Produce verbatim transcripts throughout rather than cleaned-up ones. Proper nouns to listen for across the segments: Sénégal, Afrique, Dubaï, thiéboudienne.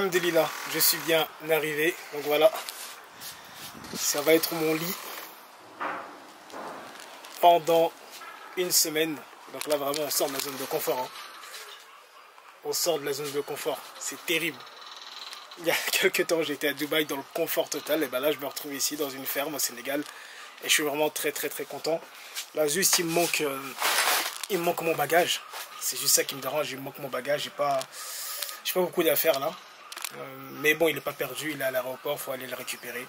Alhamdulillah, je suis bien arrivé. Donc voilà, ça va être mon lit pendant une semaine. Donc là vraiment on sort de la zone de confort, hein. On sort de la zone de confort, c'est terrible. Il y a quelques temps j'étais à Dubaï dans le confort total, et ben là je me retrouve ici dans une ferme au Sénégal et je suis vraiment très très très content. Là juste il me manque, euh, il me manque mon bagage, c'est juste ça qui me dérange, il me manque mon bagage, j'ai pas, j'ai pas beaucoup d'affaires là. Euh, mais bon il n'est pas perdu, il est à l'aéroport, il faut aller le récupérer.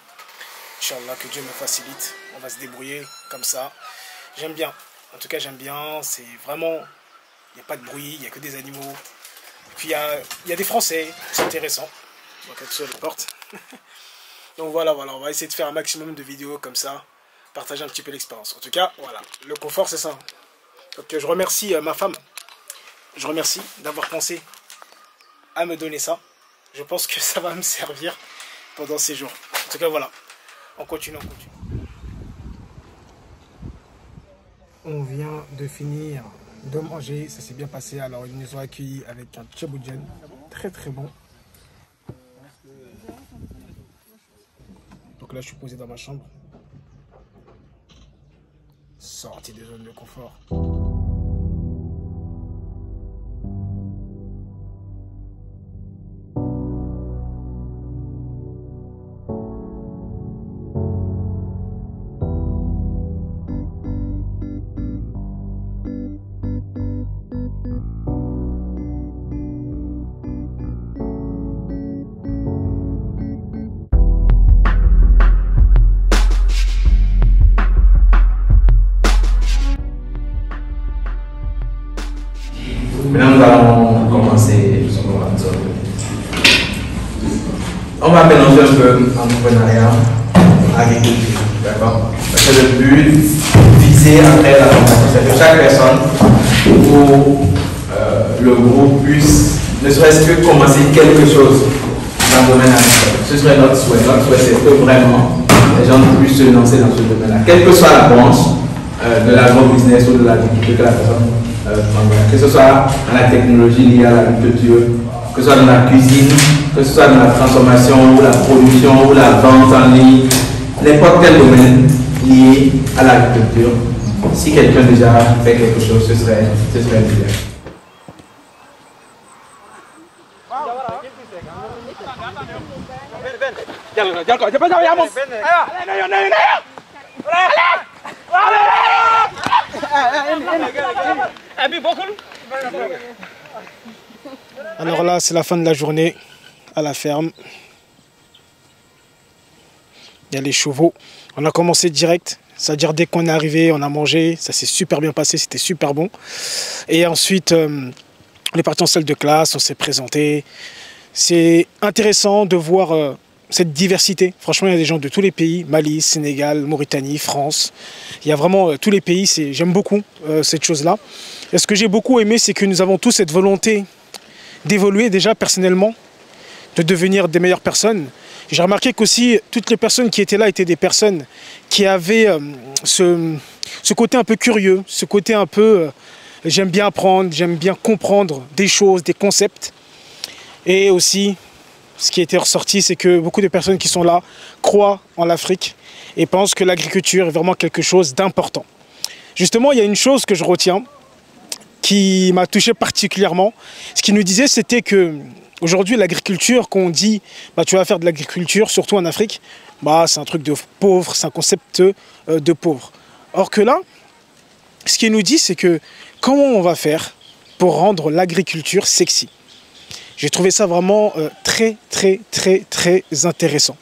Inch'Allah que Dieu me facilite, on va se débrouiller comme ça. J'aime bien, en tout cas j'aime bien, c'est vraiment, il n'y a pas de bruit, il n'y a que des animaux. Et puis il y a, il y a des Français, c'est intéressant. Donc sur les portes. Donc voilà, voilà, on va essayer de faire un maximum de vidéos comme ça, partager un petit peu l'expérience. En tout cas, voilà, le confort c'est ça. Donc je remercie euh, ma femme, je remercie d'avoir pensé à me donner ça. Je pense que ça va me servir pendant ces jours. En tout cas voilà, on continue, on continue. On vient de finir de manger, ça s'est bien passé. Alors ils nous ont accueillis avec un thiéboudienne, très très bon. Donc là je suis posé dans ma chambre, sorti des zones de confort. Maintenant, nous allons commencer la zone. On va mélanger un peu entrepreneuriat, agriculture, d'accord? Parce que le but visé après la formation, c'est que chaque personne ou euh, le groupe puisse, ne serait-ce que commencer quelque chose dans le domaine agricole. Ce serait notre souhait. Notre souhait, c'est que vraiment les gens puissent se lancer dans ce domaine-là. Quelle que soit la branche euh, de l'agro-business ou de l'agriculture que la personne. Euh, que ce soit dans la technologie liée à l'agriculture, que ce soit dans la cuisine, que ce soit dans la transformation ou la production ou la vente en ligne, n'importe quel domaine lié à l'agriculture. Si quelqu'un déjà fait quelque chose, ce serait, ce serait bien. Alors là, c'est la fin de la journée à la ferme. Il y a les chevaux. On a commencé direct, c'est-à-dire dès qu'on est arrivé, on a mangé. Ça s'est super bien passé, c'était super bon. Et ensuite, euh, on est parti en salle de classe, on s'est présenté. C'est intéressant de voir euh, cette diversité. Franchement, il y a des gens de tous les pays, Mali, Sénégal, Mauritanie, France. Il y a vraiment euh, tous les pays, j'aime beaucoup euh, cette chose-là. Et ce que j'ai beaucoup aimé, c'est que nous avons tous cette volonté d'évoluer déjà personnellement, de devenir des meilleures personnes. J'ai remarqué qu'aussi, toutes les personnes qui étaient là étaient des personnes qui avaient euh, ce, ce côté un peu curieux, ce côté un peu, euh, j'aime bien apprendre, j'aime bien comprendre des choses, des concepts. Et aussi, ce qui était ressorti, c'est que beaucoup de personnes qui sont là croient en l'Afrique et pensent que l'agriculture est vraiment quelque chose d'important. Justement, il y a une chose que je retiens, qui m'a touché particulièrement. Ce qu'il nous disait, c'était que aujourd'hui l'agriculture, qu'on dit bah, tu vas faire de l'agriculture, surtout en Afrique, bah, c'est un truc de pauvre, c'est un concept euh, de pauvre. Or que là, ce qu'il nous dit, c'est que comment on va faire pour rendre l'agriculture sexy? J'ai trouvé ça vraiment euh, très, très, très, très intéressant.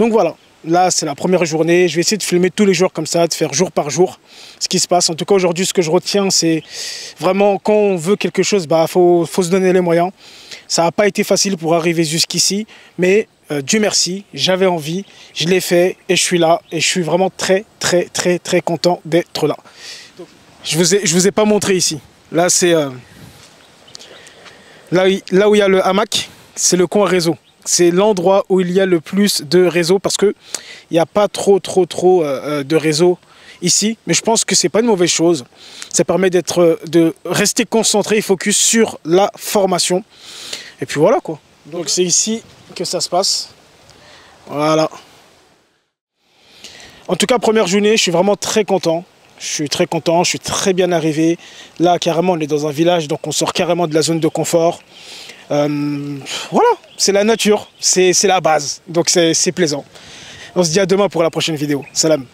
Donc voilà. Là, c'est la première journée. Je vais essayer de filmer tous les jours comme ça, de faire jour par jour ce qui se passe. En tout cas, aujourd'hui, ce que je retiens, c'est vraiment quand on veut quelque chose, bah, faut, faut se donner les moyens. Ça n'a pas été facile pour arriver jusqu'ici, mais euh, Dieu merci, j'avais envie, je l'ai fait et je suis là. Et je suis vraiment très, très, très, très content d'être là. Je vous ai, je vous ai pas montré ici. Là, c'est euh, là, là où il y a le hamac, c'est le coin réseau. C'est l'endroit où il y a le plus de réseaux parce qu'il n'y a pas trop, trop, trop euh, de réseaux ici. Mais je pense que ce n'est pas une mauvaise chose. Ça permet d'être, de rester concentré et focus sur la formation. Et puis voilà quoi. Donc c'est ici que ça se passe. Voilà. En tout cas, première journée, je suis vraiment très content. Je suis très content, je suis très bien arrivé. Là, carrément, on est dans un village, donc on sort carrément de la zone de confort. Euh, voilà, c'est la nature, c'est la base. Donc c'est plaisant. On se dit à demain pour la prochaine vidéo. Salam.